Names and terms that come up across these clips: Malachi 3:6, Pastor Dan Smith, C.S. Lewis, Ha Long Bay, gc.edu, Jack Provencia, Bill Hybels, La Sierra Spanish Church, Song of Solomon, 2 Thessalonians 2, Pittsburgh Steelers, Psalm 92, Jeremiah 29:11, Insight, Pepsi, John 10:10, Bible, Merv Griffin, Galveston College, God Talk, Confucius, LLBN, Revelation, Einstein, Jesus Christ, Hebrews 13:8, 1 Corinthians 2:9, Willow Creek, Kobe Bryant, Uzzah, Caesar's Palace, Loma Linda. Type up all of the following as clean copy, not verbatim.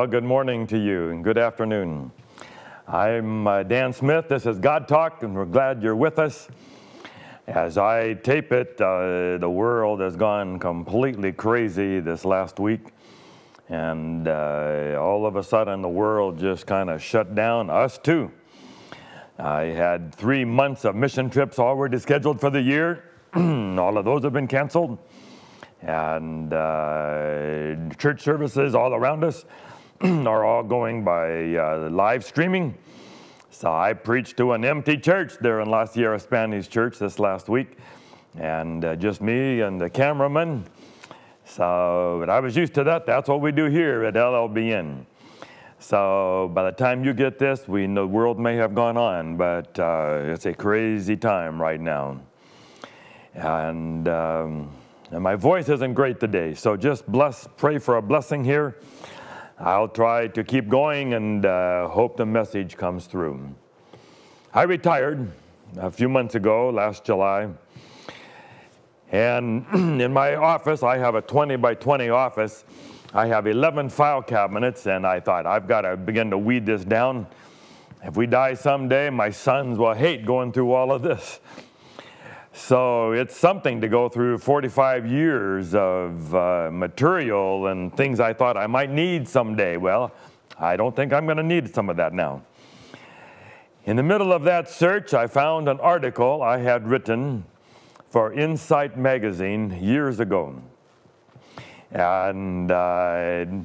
Well, good morning to you and good afternoon. I'm Dan Smith. This is God Talk, and we're glad you're with us. As I tape it, the world has gone completely crazy this last week. And all of a sudden, the world just kind of shut down, us too. I had 3 months of mission trips already scheduled for the year. All of those have been canceled. And church services all around us are all going by live streaming. So I preached to an empty church there in La Sierra Spanish Church this last week, and just me and the cameraman. So, but I was used to that. That's what we do here at LLBN. So by the time you get this, we know the world may have gone on, but it's a crazy time right now. And And my voice isn't great today, so just pray for a blessing here. I'll try to keep going and hope the message comes through. I retired a few months ago, last July. And in my office, I have a 20 by 20 office. I have 11 file cabinets, and I thought, I've got to begin to weed this down. If we die someday, my sons will hate going through all of this. So it's something to go through 45 years of material and things I thought I might need someday. Well, I don't think I'm going to need some of that now. In the middle of that search, I found an article I had written for Insight magazine years ago. And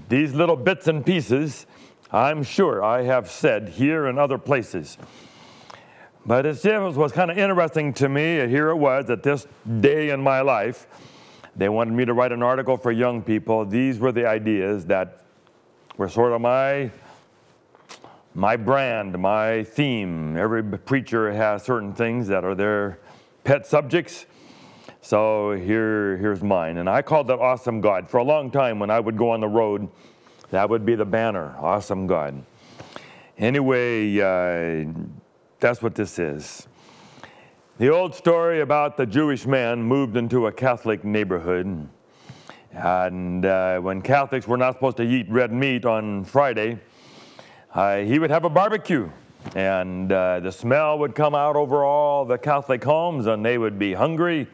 these little bits and pieces, I'm sure I have said here and other places. But it was kind of interesting to me. Here it was at this day in my life. They wanted me to write an article for young people. These were the ideas that were sort of my brand, my theme. Every preacher has certain things that are their pet subjects. So here's mine. And I called that Awesome God. For a long time when I would go on the road, that would be the banner, Awesome God. Anyway, that's what this is. The old story about the Jewish man moved into a Catholic neighborhood. And when Catholics were not supposed to eat red meat on Friday, he would have a barbecue. And the smell would come out over all the Catholic homes, and they would be hungry.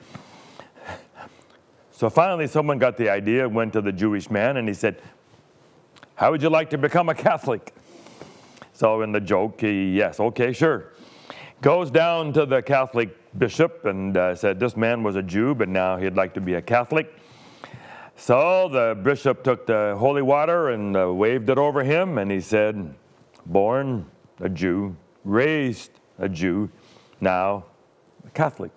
So finally, someone got the idea, went to the Jewish man, and he said, "How would you like to become a Catholic?" So in the joke, he, "Yes, okay, sure." Goes down to the Catholic bishop and said this man was a Jew, but now he'd like to be a Catholic. So the bishop took the holy water and waved it over him, and he said, "Born a Jew, raised a Jew, now a Catholic."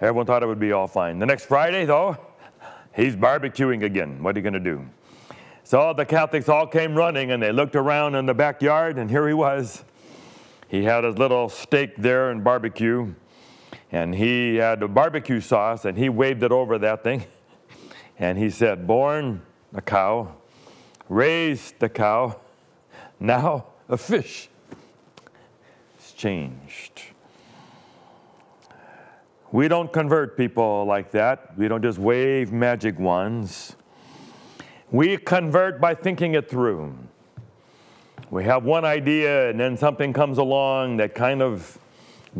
Everyone thought it would be all fine. The next Friday, though, he's barbecuing again. What are you going to do? So the Catholics all came running, and they looked around in the backyard, and here he was. He had his little steak there and barbecue, and he had a barbecue sauce, and he waved it over that thing. And he said, "Born a cow, raised a cow, now a fish." It's changed. We don't convert people like that. We don't just wave magic wands. We convert by thinking it through. We have one idea, and then something comes along that kind of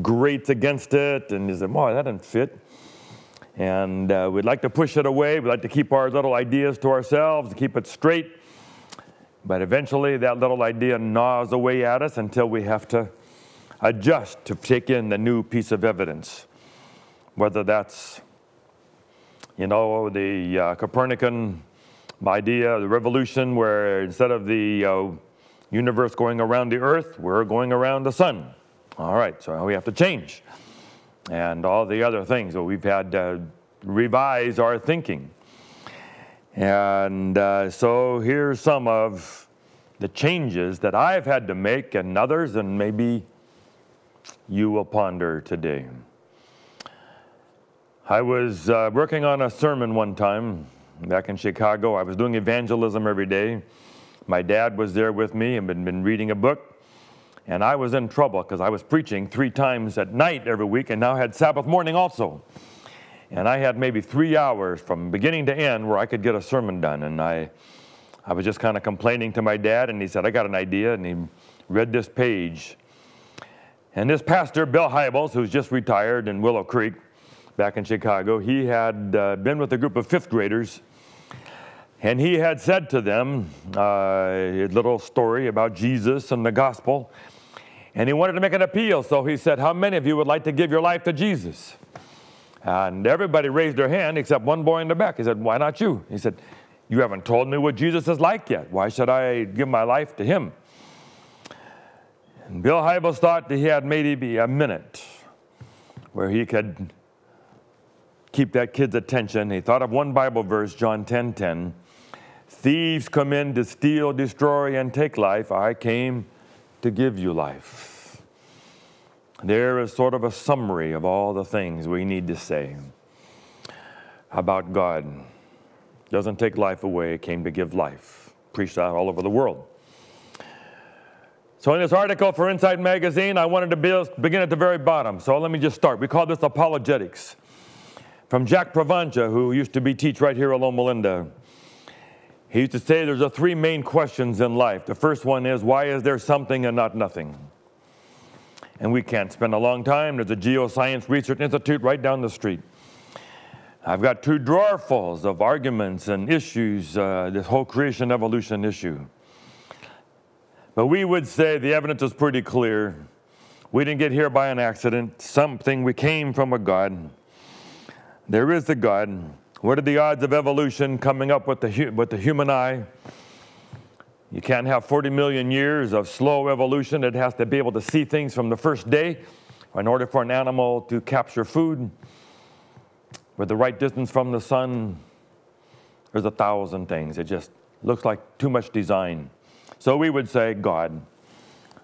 grates against it, and you say, "Oh, that didn't fit." And we'd like to push it away. We'd like to keep our little ideas to ourselves, keep it straight. But eventually, that little idea gnaws away at us until we have to adjust to take in the new piece of evidence, whether that's, you know, the Copernican idea of the revolution, where instead of the universe going around the earth, we're going around the sun. All right, so we have to change. And all the other things. So we've had to revise our thinking. And so here's some of the changes that I've had to make, and others, and maybe you will ponder today. I was working on a sermon one time. Back in Chicago, I was doing evangelism every day. My dad was there with me and had been reading a book. And I was in trouble because I was preaching 3 times at night every week, and now had Sabbath morning also. And I had maybe 3 hours from beginning to end where I could get a sermon done. And I I was just kind of complaining to my dad, and he said, I got an idea, and he read this page. And this pastor, Bill Hybels, who's just retired in Willow Creek back in Chicago, he had been with a group of fifth graders, and he had said to them a little story about Jesus and the gospel, and he wanted to make an appeal. So he said, how many of you would like to give your life to Jesus? And everybody raised their hand except one boy in the back. He said, why not you? He said, you haven't told me what Jesus is like yet. Why should I give my life to him? And Bill Hybels thought that he had maybe a minute where he could keep that kid's attention. He thought of one Bible verse, John 10:10. Thieves come in to steal, destroy, and take life. I came to give you life. There is sort of a summary of all the things we need to say about God. Doesn't take life away, came to give life. Preached out all over the world. So in this article for Insight magazine, I wanted to begin at the very bottom. So let me just start. We call this apologetics. From Jack Provencia, who used to be teach right here at Loma Linda. He used to say there's three main questions in life. The first one is, why is there something and not nothing? And we can't spend a long time. There's a Geoscience Research Institute right down the street. I've got two drawerfuls of arguments and issues, this whole creation evolution issue. But we would say the evidence is pretty clear. We didn't get here by an accident. We came from a God. There is a God. What are the odds of evolution coming up with the human eye? You can't have 40 million years of slow evolution. It has to be able to see things from the first day in order for an animal to capture food. With the right distance from the sun, there's 1,000 things. It just looks like too much design. So we would say God.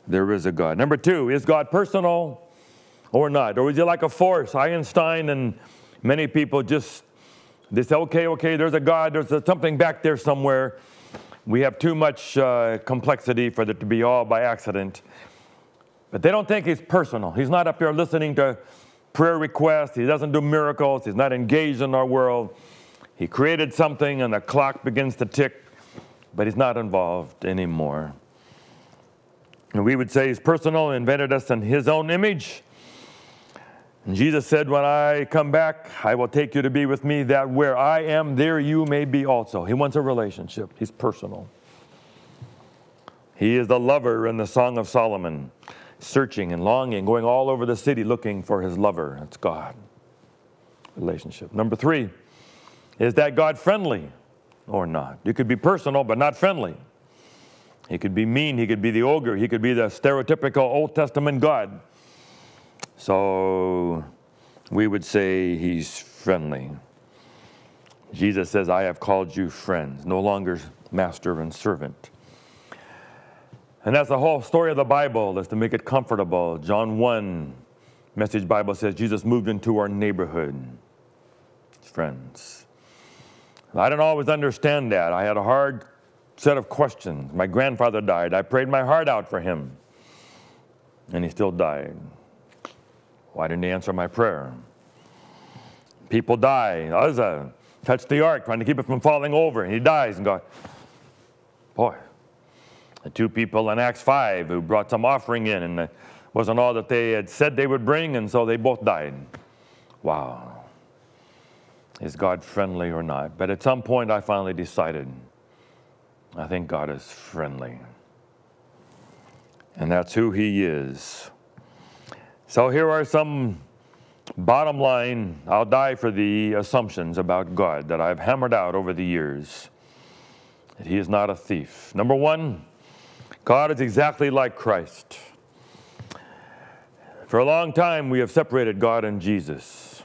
There is a God. Number two, is God personal or not? Or is he like a force? Einstein and many people just, they say, okay, there's a God. There's something back there somewhere. We have too much complexity for it to be all by accident. But they don't think he's personal. He's not up here listening to prayer requests. He doesn't do miracles. He's not engaged in our world. He created something and the clock begins to tick, but he's not involved anymore. And we would say he's personal, invented us in his own image. And Jesus said, when I come back, I will take you to be with me, that where I am, there you may be also. He wants a relationship. He's personal. He is the lover in the Song of Solomon, searching and longing, going all over the city looking for his lover. That's God. Relationship. Number three, is that God friendly or not? You could be personal, but not friendly. He could be mean. He could be the ogre. He could be the stereotypical Old Testament God. So we would say he's friendly. Jesus says, I have called you friends, no longer master and servant. And that's the whole story of the Bible, is to make it comfortable. John 1, Message Bible says, Jesus moved into our neighborhood. Friends. I didn't always understand that. I had a hard set of questions. My grandfather died. I prayed my heart out for him, and he still died. Why didn't he answer my prayer? People die. Uzzah touched the ark, trying to keep it from falling over, and he dies. And God, boy, the two people in Acts 5 who brought some offering in, and it wasn't all that they had said they would bring, and so they both died. Wow. Is God friendly or not? But at some point, I finally decided, I think God is friendly. And that's who he is. So here are some bottom line, I'll die for thee assumptions about God that I've hammered out over the years. That he is not a thief. Number one, God is exactly like Christ. For a long time, we have separated God and Jesus.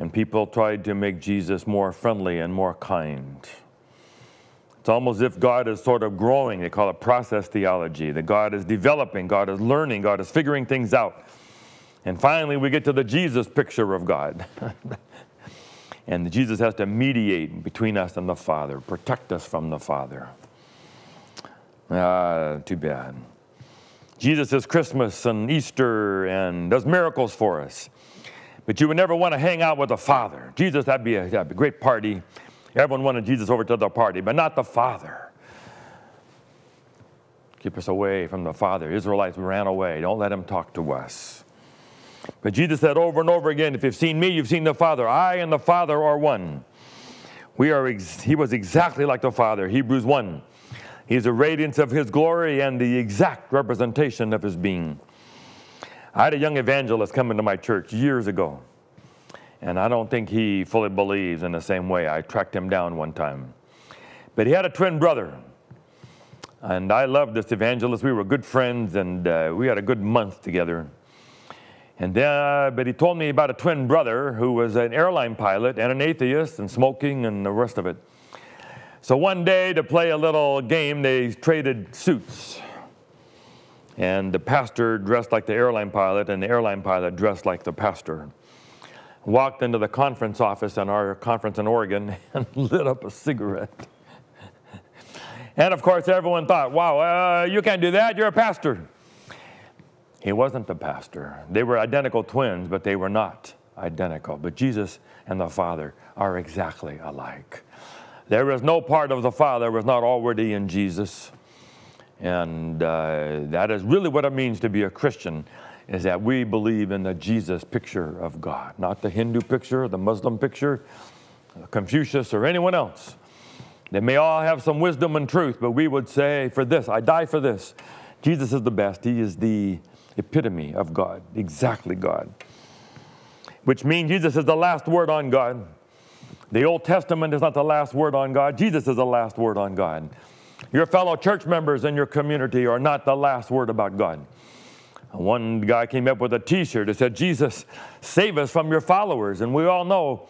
And people tried to make Jesus more friendly and more kind. It's almost as if God is sort of growing. They call it process theology. That God is developing, God is learning, God is figuring things out. And finally, we get to the Jesus picture of God. And Jesus has to mediate between us and the Father, protect us from the Father. Too bad. Jesus is Christmas and Easter and does miracles for us. But you would never want to hang out with the Father. Jesus, that'd be a great party. Everyone wanted Jesus over to the party, but not the Father. Keep us away from the Father. Israelites ran away. Don't let him talk to us. But Jesus said over and over again, if you've seen me, you've seen the Father. I and the Father are one. He was exactly like the Father. Hebrews 1. He is the radiance of his glory and the exact representation of his being. I had a young evangelist come into my church years ago, and I don't think he fully believes in the same way. I tracked him down one time. But he had a twin brother, and I loved this evangelist. We were good friends, and we had a good month together. And then, but he told me about a twin brother who was an airline pilot and an atheist and smoking and the rest of it. So one day, to play a little game, they traded suits. And the pastor dressed like the airline pilot, and the airline pilot dressed like the pastor. Walked into the conference office in our conference in Oregon and lit up a cigarette. And of course, everyone thought, wow, you can't do that, you're a pastor. He wasn't the pastor. They were identical twins, but they were not identical. But Jesus and the Father are exactly alike. There is no part of the Father that was not already in Jesus. And that is really what it means to be a Christian, is that we believe in the Jesus picture of God, not the Hindu picture, the Muslim picture, Confucius, or anyone else. They may all have some wisdom and truth, but we would say, for this, I die for this. Jesus is the best. He is the epitome of God, exactly God, which means Jesus is the last word on God. The Old Testament is not the last word on God. Jesus is the last word on God. Your fellow church members in your community are not the last word about God. One guy came up with a T-shirt that said, Jesus, save us from your followers. And we all know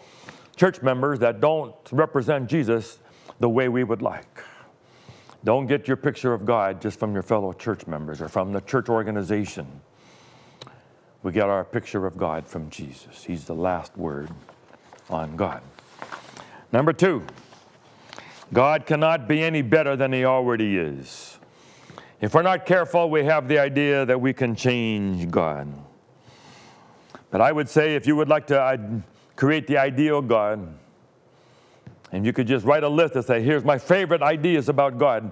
church members that don't represent Jesus the way we would like. Don't get your picture of God just from your fellow church members or from the church organization. We get our picture of God from Jesus. He's the last word on God. Number two, God cannot be any better than he already is. If we're not careful, we have the idea that we can change God. But I would say, if you would like to create the ideal God, and you could just write a list and say, here's my favorite ideas about God,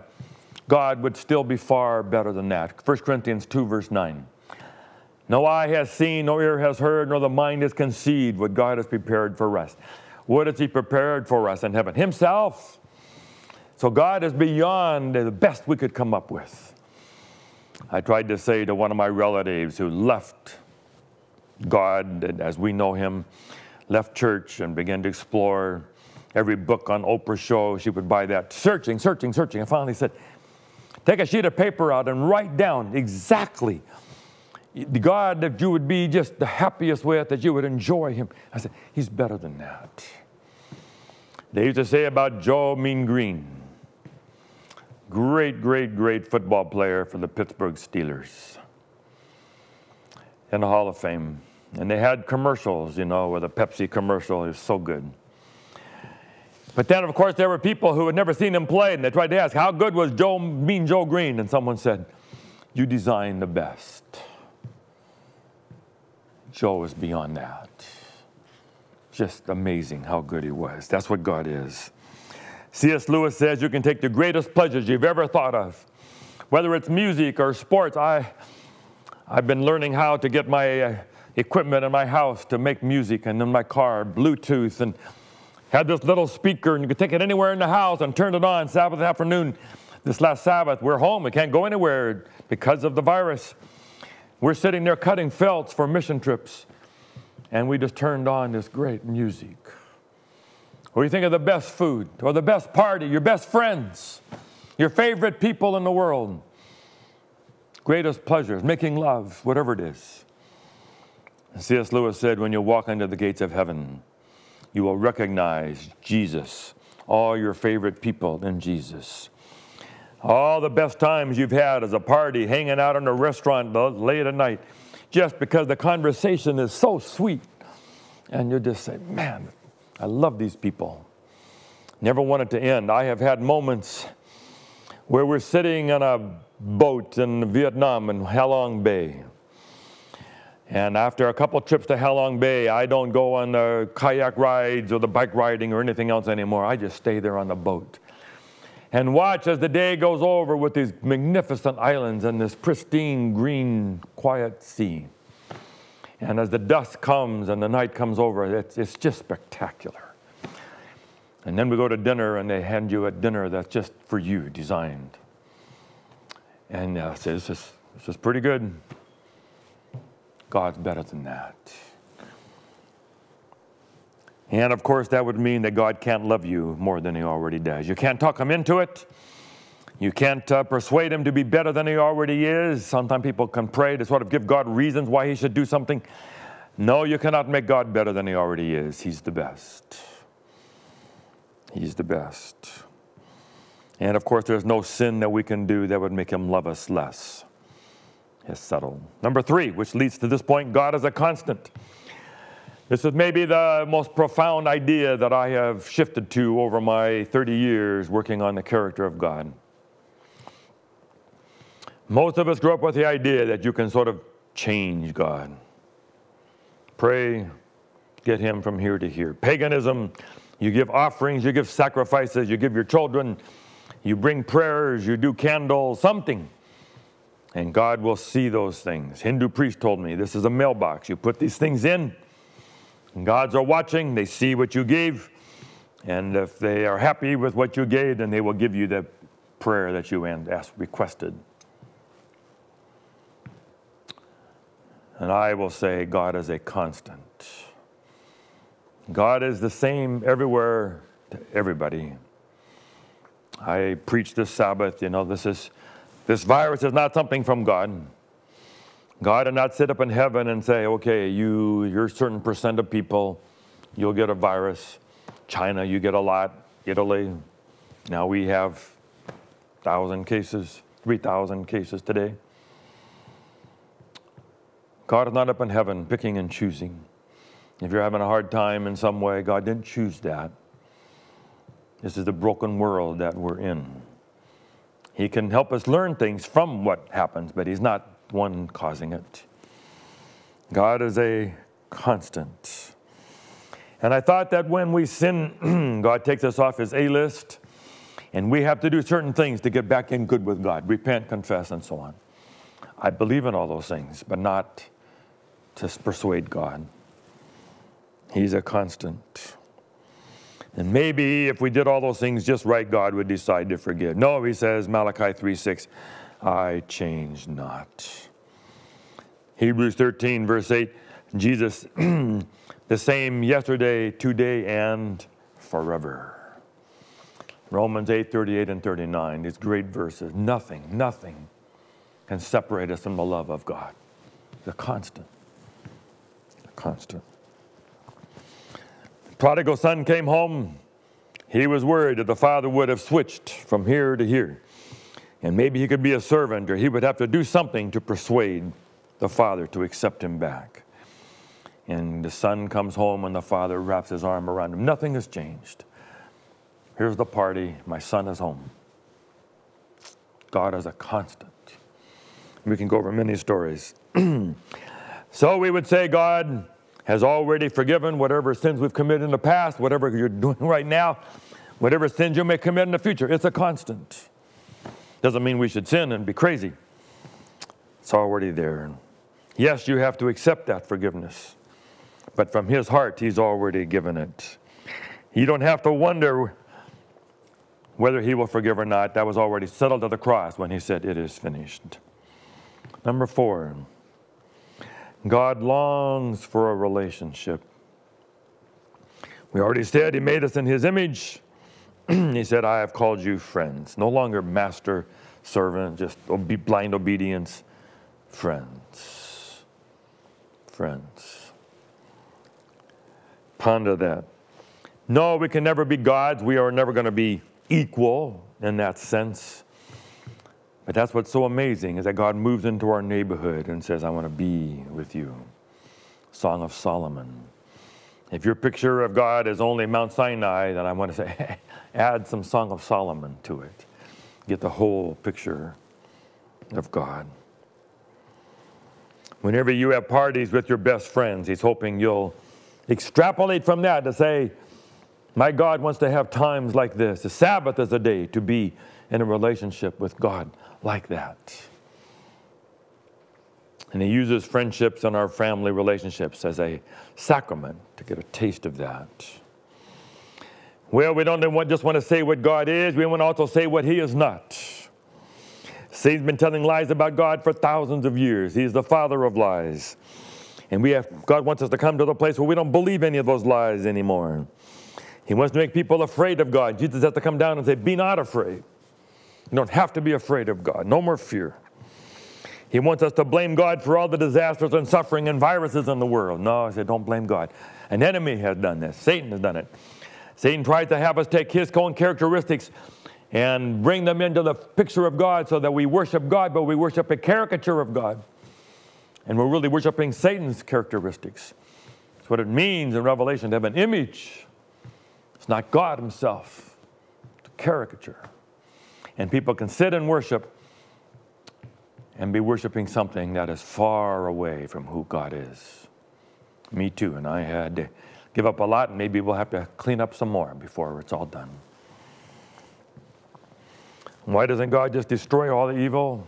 God would still be far better than that. 1 Corinthians 2, verse 9. No eye has seen, no ear has heard, nor the mind has conceived what God has prepared for us. What has he prepared for us in heaven? Himself. So God is beyond the best we could come up with. I tried to say to one of my relatives who left God as we know him, left church and began to explore every book on Oprah's show. She would buy that, searching, searching, searching. I finally said, take a sheet of paper out and write down exactly God that you would be just the happiest with, that you would enjoy him. I said, he's better than that. They used to say about Joe Greene, great, great, great football player for the Pittsburgh Steelers in the Hall of Fame. And they had commercials, you know, with a Pepsi commercial. It was so good. But then, of course, there were people who had never seen him play, and they tried to ask, how good was Joe Greene? And someone said, you designed the best. Joe is beyond that. Just amazing how good he was. That's what God is. C.S. Lewis says you can take the greatest pleasures you've ever thought of, whether it's music or sports. I've been learning how to get my equipment in my house to make music, and in my car, Bluetooth, and had this little speaker, and you could take it anywhere in the house and turn it on Sabbath afternoon. This last Sabbath, we're home. We can't go anywhere because of the virus. We're sitting there cutting felts for mission trips, and we just turned on this great music. Or you think of the best food, or the best party, your best friends, your favorite people in the world, greatest pleasures, making love, whatever it is. C.S. Lewis said, when you walk into the gates of heaven, you will recognize Jesus, all your favorite people in Jesus. All the best times you've had as a party, hanging out in a restaurant late at night, just because the conversation is so sweet. And you just say, man, I love these people. Never want it to end. I have had moments where we're sitting on a boat in Vietnam in Ha Long Bay. And after a couple trips to Ha Long Bay, I don't go on the kayak rides or the bike riding or anything else anymore. I just stay there on the boat. and watch as the day goes over with these magnificent islands and this pristine, green, quiet sea. And as the dusk comes and the night comes over, it's just spectacular. And then we go to dinner, and they hand you a dinner that's just for you, designed. And I say, this is pretty good. God's better than that. And of course, that would mean that God can't love you more than he already does. You can't talk him into it. You can't persuade him to be better than he already is. Sometimes people can pray to sort of give God reasons why he should do something. No, you cannot make God better than he already is. He's the best. He's the best. And of course, there's no sin that we can do that would make him love us less. It's settled. Number three, which leads to this point, God is a constant. This is maybe the most profound idea that I have shifted to over my 30 years working on the character of God. Most of us grew up with the idea that you can sort of change God. Pray, get him from here to here. Paganism, you give offerings, you give sacrifices, you give your children, you bring prayers, you do candles, something. And God will see those things. Hindu priest told me, this is a mailbox. You put these things in. Gods are watching, they see what you gave, and if they are happy with what you gave, then they will give you the prayer that you asked, requested. And I will say God is a constant. God is the same everywhere to everybody. I preached this Sabbath, you know, this virus is not something from God. God did not sit up in heaven and say, okay, you're a certain percent of people, you'll get a virus. China, you get a lot. Italy, now we have 1,000 cases, 3,000 cases today. God is not up in heaven picking and choosing. If you're having a hard time in some way, God didn't choose that. This is the broken world that we're in. He can help us learn things from what happens, but he's not one causing it. God is a constant. And I thought that when we sin, God takes us off his A-list, and we have to do certain things to get back in good with God. Repent, confess, and so on. I believe in all those things, but not to persuade God. He's a constant. And maybe if we did all those things just right, God would decide to forgive. No, he says, Malachi 3:6, I change not. Hebrews 13, verse 8, Jesus, the same yesterday, today, and forever. Romans 8:38 and 39, these great verses. Nothing can separate us from the love of God. The constant, the constant. The prodigal son came home. He was worried that the father would have switched from here to here. And maybe he could be a servant, or he would have to do something to persuade the father to accept him back. And the son comes home, and the father wraps his arm around him. Nothing has changed. Here's the party. My son is home. God is a constant. We can go over many stories. So we would say God has already forgiven whatever sins we've committed in the past, whatever you're doing right now, whatever sins you may commit in the future. It's a constant. Doesn't mean we should sin and be crazy. It's already there. Yes, you have to accept that forgiveness. But from his heart, he's already given it. You don't have to wonder whether he will forgive or not. That was already settled at the cross when he said, it is finished. Number four, God longs for a relationship. We already said he made us in his image. He said, I have called you friends. No longer master, servant, just blind obedience. Friends. Friends. Ponder that. No, we can never be gods. We are never going to be equal in that sense. But that's what's so amazing, is that God moves into our neighborhood and says, I want to be with you. Song of Solomon. If your picture of God is only Mount Sinai, then I want to say, add some Song of Solomon to it. Get the whole picture of God. Whenever you have parties with your best friends, he's hoping you'll extrapolate from that to say, My God wants to have times like this. The Sabbath is a day to be in a relationship with God like that. And He uses friendships and our family relationships as a sacrament to get a taste of that. Well, we don't just want to say what God is. We want to also say what He is not. Satan's been telling lies about God for thousands of years. He's the father of lies. And God wants us to come to the place where we don't believe any of those lies anymore. He wants to make people afraid of God. Jesus has to come down and say, be not afraid. You don't have to be afraid of God. No more fear. He wants us to blame God for all the disasters and suffering and viruses in the world. No, I said, don't blame God. An enemy has done this. Satan has done it. Satan tries to have us take his own characteristics and bring them into the picture of God so that we worship God, but we worship a caricature of God. And we're really worshiping Satan's characteristics. That's what it means in Revelation to have an image. It's not God Himself. It's a caricature. And people can sit and worship and be worshiping something that is far away from who God is. Me too, and I had to give up a lot, and maybe we'll have to clean up some more before it's all done. Why doesn't God just destroy all the evil?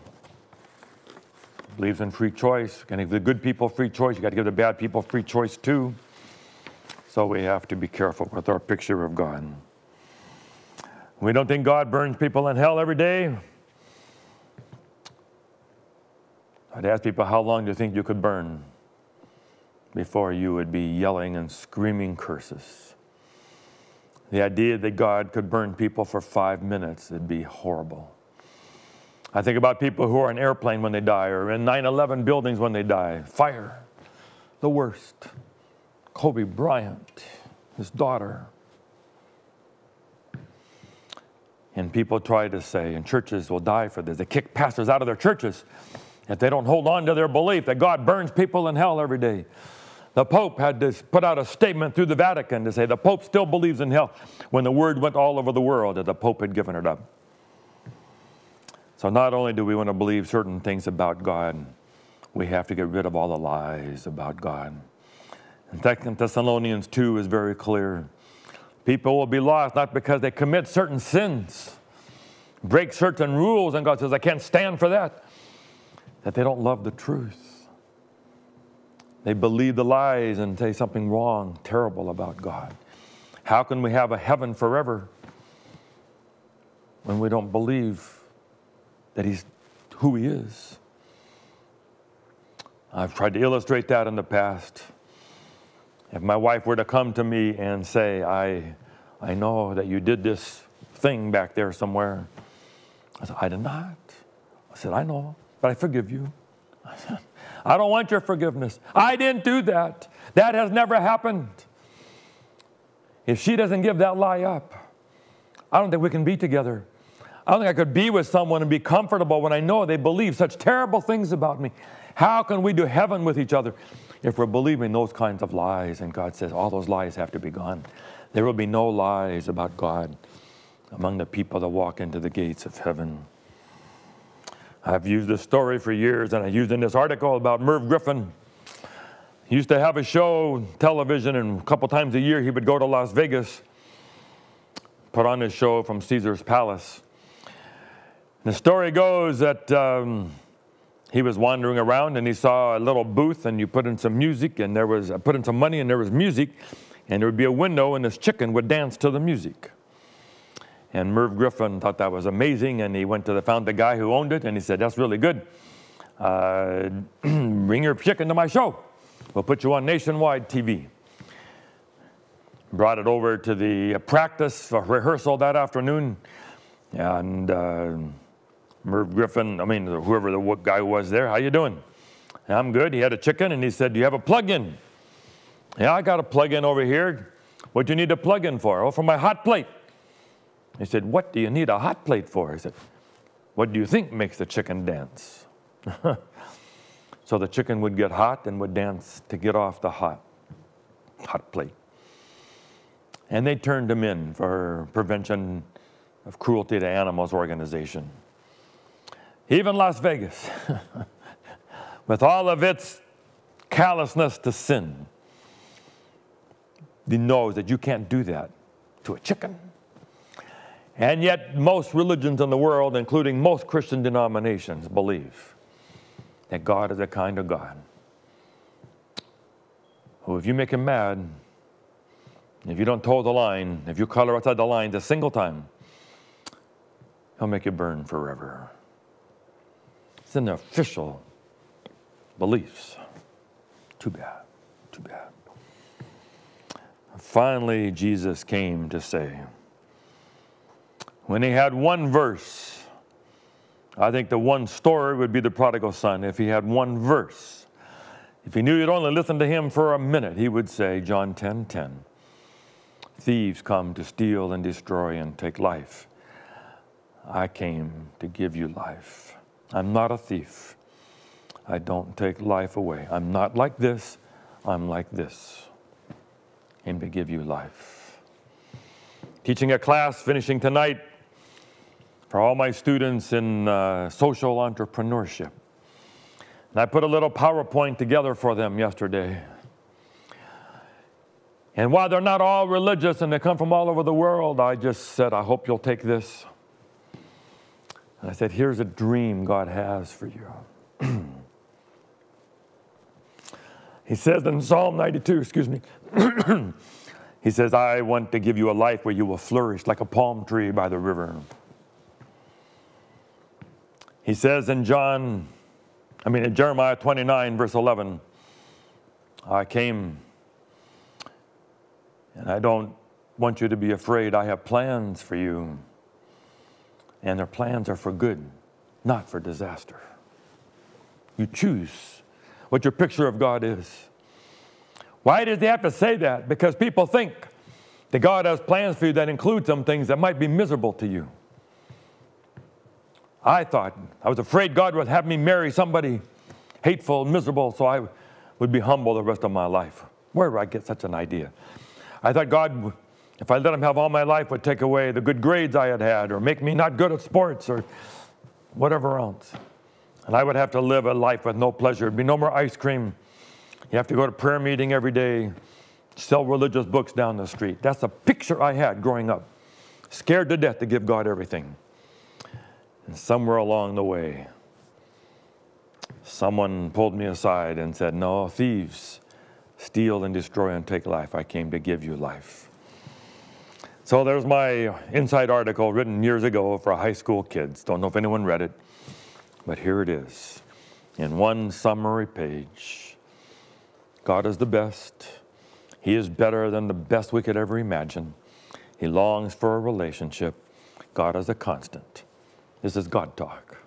He believes in free choice. Can give the good people free choice. You've got to give the bad people free choice too. So we have to be careful with our picture of God. We don't think God burns people in hell every day. I'd ask people, how long do you think you could burn before you would be yelling and screaming curses? The idea that God could burn people for 5 minutes, it'd be horrible. I think about people who are in an airplane when they die, or in 9/11 buildings when they die. Fire, the worst. Kobe Bryant, his daughter. And people try to say, and churches will die for this. They kick pastors out of their churches if they don't hold on to their belief that God burns people in hell every day. The Pope had to put out a statement through the Vatican to say the Pope still believes in hell when the word went all over the world that the Pope had given it up. So not only do we want to believe certain things about God, we have to get rid of all the lies about God. And 2 Thessalonians 2 is very clear. People will be lost not because they commit certain sins, break certain rules, and God says, I can't stand for that. That they don't love the truth. They believe the lies and say something wrong, terrible about God. How can we have a heaven forever when we don't believe that He's who He is? I've tried to illustrate that in the past. If my wife were to come to me and say, I know that you did this thing back there somewhere. I said, I did not. I said, I know, but I forgive you. I said, I don't want your forgiveness. I didn't do that. That has never happened. If she doesn't give that lie up, I don't think we can be together. I don't think I could be with someone and be comfortable when I know they believe such terrible things about me. How can we do heaven with each other if we're believing those kinds of lies? And God says all those lies have to be gone. There will be no lies about God among the people that walk into the gates of heaven. I've used this story for years, and I used in this article about Merv Griffin. He used to have a show, television, and a couple times a year he would go to Las Vegas, put on his show from Caesar's Palace. And the story goes that he was wandering around, and he saw a little booth, and you put in some music, and there was, I put in some money, and there was music, and there would be a window, and this chicken would dance to the music. And Merv Griffin thought that was amazing, and he went to found the guy who owned it, and he said, that's really good. Bring your chicken to my show. We'll put you on nationwide TV. Brought it over to the practice or rehearsal that afternoon, and Merv Griffin, whoever the guy was there, how you doing? And I'm good. He had a chicken, and he said, do you have a plug-in? Yeah, I got a plug-in over here. What do you need a plug-in for? Oh, for my hot plate. He said, what do you need a hot plate for? He said, what do you think makes the chicken dance? So the chicken would get hot and would dance to get off the hot plate. And they turned him in for Prevention of Cruelty to Animals organization. Even Las Vegas, with all of its callousness to sin, knows that you can't do that to a chicken. And yet most religions in the world, including most Christian denominations, believe that God is a kind of God who, if you make him mad, if you don't toe the line, if you color outside the lines a single time, he'll make you burn forever. It's in the official beliefs. Too bad, too bad. Finally, Jesus came to say, when he had one verse, I think the one story would be the prodigal son. If he had one verse, if he knew you'd only listen to him for a minute, he would say, John 10:10, thieves come to steal and destroy and take life. I came to give you life. I'm not a thief. I don't take life away. I'm not like this. I'm like this. And to give you life. Teaching a class finishing tonight for all my students in social entrepreneurship. And I put a little PowerPoint together for them yesterday. And while they're not all religious and they come from all over the world, I just said, I hope you'll take this. And I said, here's a dream God has for you. He says in Psalm 92, excuse me, he says, I want to give you a life where you will flourish like a palm tree by the river. He says in Jeremiah 29, verse 11, I came and I don't want you to be afraid. I have plans for you. And their plans are for good, not for disaster. You choose what your picture of God is. Why does he have to say that? Because people think that God has plans for you that include some things that might be miserable to you. I was afraid God would have me marry somebody hateful, miserable, so I would be humble the rest of my life. Where did I get such an idea? I thought God, if I let him have all my life, would take away the good grades I had or make me not good at sports or whatever else. And I would have to live a life with no pleasure. There'd be no more ice cream. You have to go to prayer meeting every day, sell religious books down the street. That's the picture I had growing up. Scared to death to give God everything. And somewhere along the way, someone pulled me aside and said, no, thieves steal and destroy and take life. I came to give you life. So there's my Insight article written years ago for high school kids. Don't know if anyone read it. But here it is, in one summary page. God is the best. He is better than the best we could ever imagine. He longs for a relationship. God is a constant. This is God talk.